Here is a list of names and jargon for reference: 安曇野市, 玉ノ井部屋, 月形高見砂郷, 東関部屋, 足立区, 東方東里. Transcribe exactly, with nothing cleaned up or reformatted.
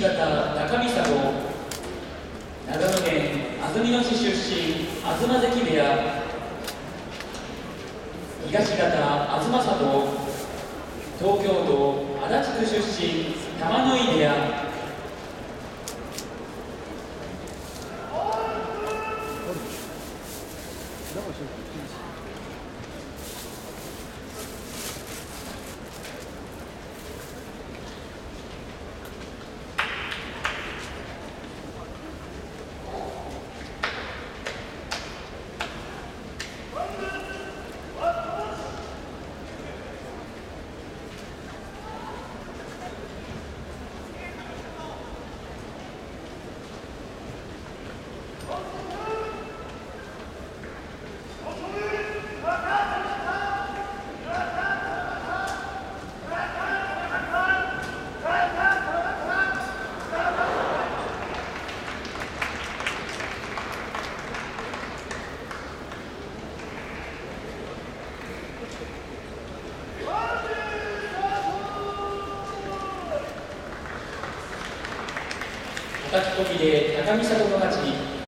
月形高見砂郷、長野県安曇野市出身、東関部屋、東方東里、東京都足立区出身、玉ノ井部屋。叩き込みで高見里の勝ち。